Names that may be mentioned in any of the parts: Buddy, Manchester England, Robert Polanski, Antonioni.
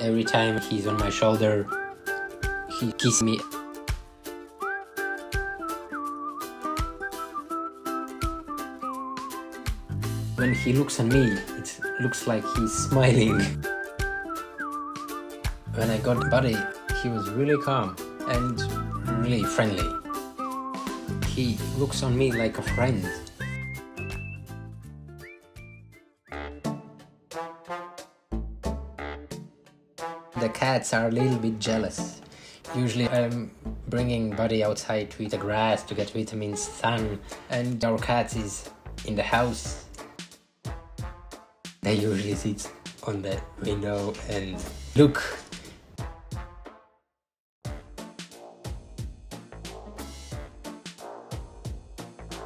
Every time he's on my shoulder, he kisses me. When he looks at me, it looks like he's smiling. When I got Buddy, he was really calm and really friendly. He looks on me like a friend. The cats are a little bit jealous. Usually I'm bringing Buddy outside to eat the grass, to get vitamins, sun, and our cat is in the house. They usually sit on the window and look.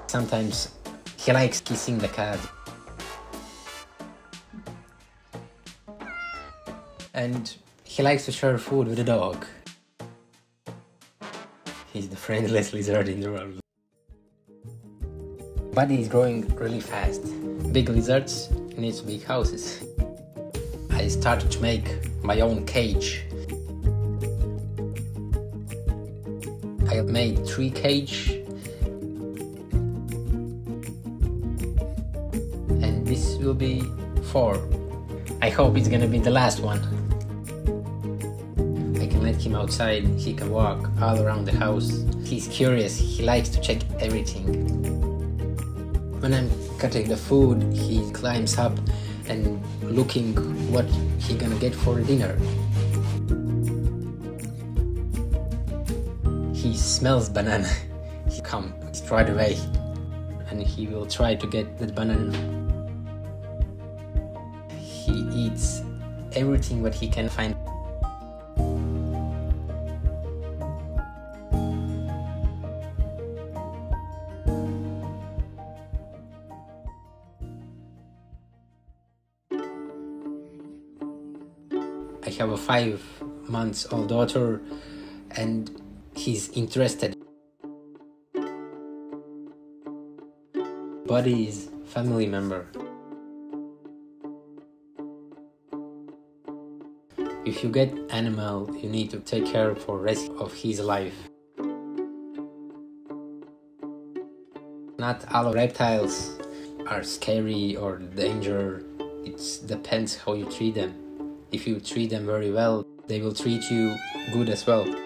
Sometimes he likes kissing the cat. And he likes to share food with the dog. He's the friendliest lizard in the world. Buddy is growing really fast. Big lizards needs big houses. I started to make my own cage. I made 3 cages, and this will be 4. I hope it's gonna be the last one. I can let him outside, he can walk all around the house. He's curious, he likes to check everything. When I'm cutting the food, he climbs up and looking what he gonna get for dinner. He smells banana. He comes straight away and he will try to get that banana. He eats everything what he can find. I have a 5-month-old daughter and he's interested. Buddy is a family member. If you get an animal, you need to take care for the rest of his life. Not all reptiles are scary or danger. It depends how you treat them. If you treat them very well, they will treat you good as well.